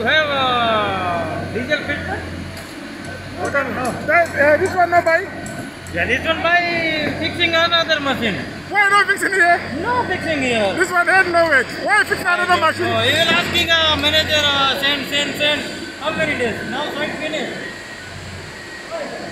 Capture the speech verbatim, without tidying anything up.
You have uh, diesel filter? What are no. That, uh, this one no buy? Yeah, this one buy fixing another machine. Why no fixing here? No fixing here. This one had no weight. Why fix another I machine? So, even asking a uh, manager, uh, send, send, send. How many days? Now, five minutes.